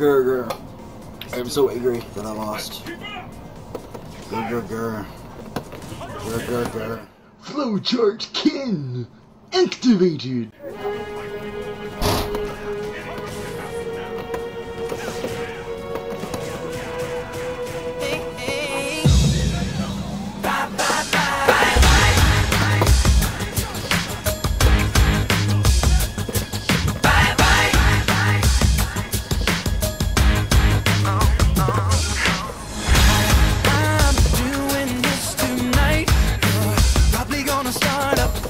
Grr, grr. I'm so angry that I lost. Grr, grr, grr. Grr, grr, grr. Flowchart Ken activated! Start up.